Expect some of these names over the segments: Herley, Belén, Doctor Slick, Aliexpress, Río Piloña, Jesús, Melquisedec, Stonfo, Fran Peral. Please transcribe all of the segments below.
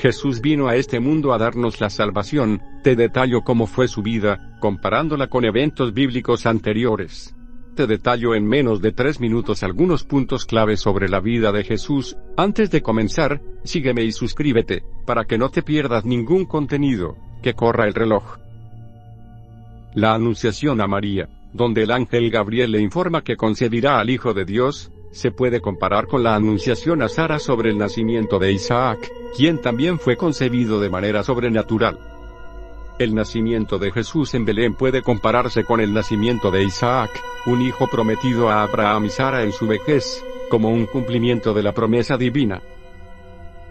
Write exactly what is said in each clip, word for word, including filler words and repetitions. Jesús vino a este mundo a darnos la salvación. Te detallo cómo fue su vida, comparándola con eventos bíblicos anteriores. Te detallo en menos de tres minutos algunos puntos clave sobre la vida de Jesús. Antes de comenzar, sígueme y suscríbete, para que no te pierdas ningún contenido. Que corra el reloj. La Anunciación a María, donde el ángel Gabriel le informa que concebirá al Hijo de Dios, se puede comparar con la Anunciación a Sara sobre el nacimiento de Isaac, quien también fue concebido de manera sobrenatural. El nacimiento de Jesús en Belén puede compararse con el nacimiento de Isaac, un hijo prometido a Abraham y Sara en su vejez, como un cumplimiento de la promesa divina.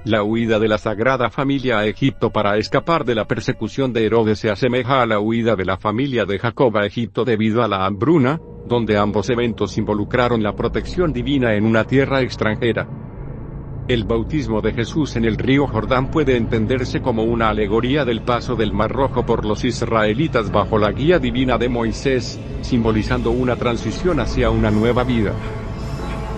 La huida de la Sagrada Familia a Egipto para escapar de la persecución de Herodes se asemeja a la huida de la familia de Jacob a Egipto debido a la hambruna, donde ambos eventos involucraron la protección divina en una tierra extranjera. El bautismo de Jesús en el río Jordán puede entenderse como una alegoría del paso del Mar Rojo por los israelitas bajo la guía divina de Moisés, simbolizando una transición hacia una nueva vida.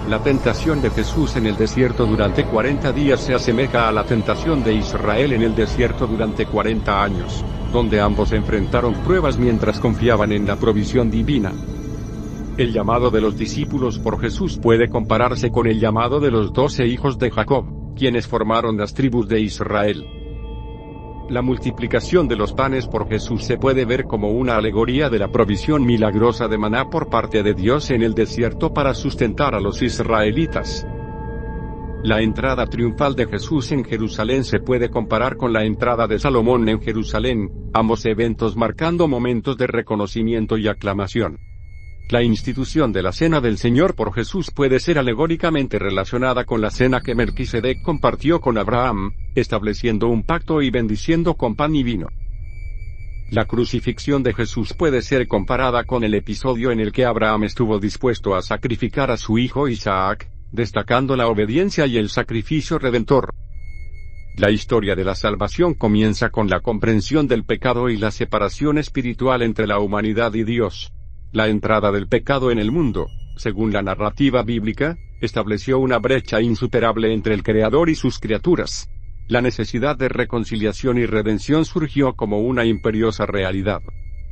La tentación de Jesús en el desierto durante cuarenta días se asemeja a la tentación de Israel en el desierto durante cuarenta años, donde ambos enfrentaron pruebas mientras confiaban en la provisión divina. El llamado de los discípulos por Jesús puede compararse con el llamado de los doce hijos de Jacob, quienes formaron las tribus de Israel. La multiplicación de los panes por Jesús se puede ver como una alegoría de la provisión milagrosa de maná por parte de Dios en el desierto para sustentar a los israelitas. La entrada triunfal de Jesús en Jerusalén se puede comparar con la entrada de Salomón en Jerusalén, ambos eventos marcando momentos de reconocimiento y aclamación. La institución de la Cena del Señor por Jesús puede ser alegóricamente relacionada con la cena que Melquisedec compartió con Abraham, estableciendo un pacto y bendiciendo con pan y vino. La crucifixión de Jesús puede ser comparada con el episodio en el que Abraham estuvo dispuesto a sacrificar a su hijo Isaac, destacando la obediencia y el sacrificio redentor. La historia de la salvación comienza con la comprensión del pecado y la separación espiritual entre la humanidad y Dios. La entrada del pecado en el mundo, según la narrativa bíblica, estableció una brecha insuperable entre el Creador y sus criaturas. La necesidad de reconciliación y redención surgió como una imperiosa realidad.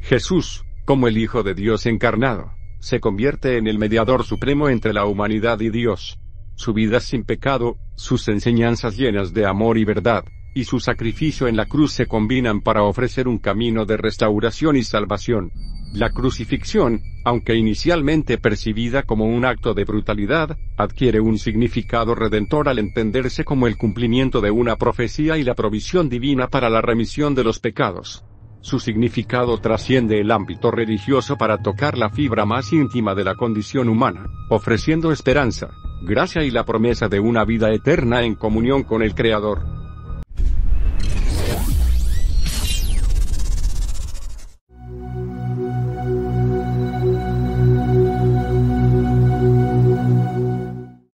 Jesús, como el Hijo de Dios encarnado, se convierte en el mediador supremo entre la humanidad y Dios. Su vida sin pecado, sus enseñanzas llenas de amor y verdad, y su sacrificio en la cruz se combinan para ofrecer un camino de restauración y salvación. La crucifixión, aunque inicialmente percibida como un acto de brutalidad, adquiere un significado redentor al entenderse como el cumplimiento de una profecía y la provisión divina para la remisión de los pecados. Su significado trasciende el ámbito religioso para tocar la fibra más íntima de la condición humana, ofreciendo esperanza, gracia y la promesa de una vida eterna en comunión con el Creador.